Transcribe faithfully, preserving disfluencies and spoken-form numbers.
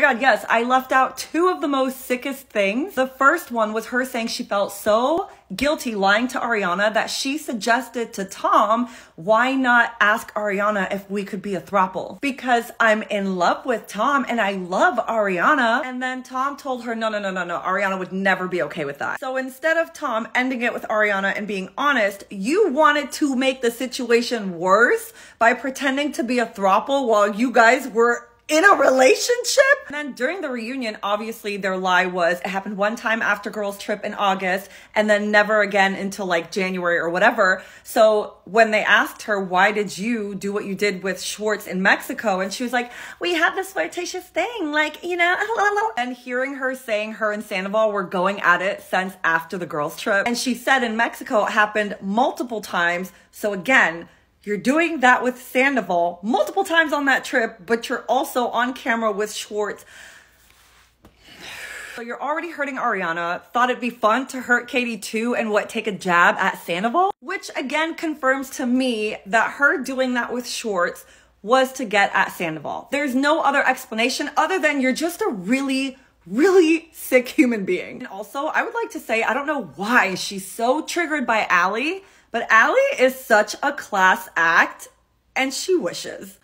my God, yes, I left out two of the most sickest things. The first one was her saying she felt so guilty lying to Ariana that she suggested to Tom, why not ask Ariana if we could be a throuple? Because I'm in love with Tom and I love Ariana. And then Tom told her, no, no, no, no, no, Ariana would never be okay with that. So instead of Tom ending it with Ariana and being honest, you wanted to make the situation worse by pretending to be a throuple while you guys were in a relationship? And then during the reunion, obviously their lie was, it happened one time after girls trip in August and then never again until like January or whatever. So when they asked her, why did you do what you did with Schwartz in Mexico? And she was like, we had this flirtatious thing, like, you know. And hearing her saying her and Sandoval were going at it since after the girls trip. And she said in Mexico, it happened multiple times. So again, you're doing that with Sandoval multiple times on that trip, but you're also on camera with Schwartz. So you're already hurting Ariana, thought it'd be fun to hurt Katie too and what, take a jab at Sandoval? Which again confirms to me that her doing that with Schwartz was to get at Sandoval. There's no other explanation other than you're just a really really sick human being. And also, I would like to say, I don't know why she's so triggered by Allie, but Allie is such a class act, and she wishes.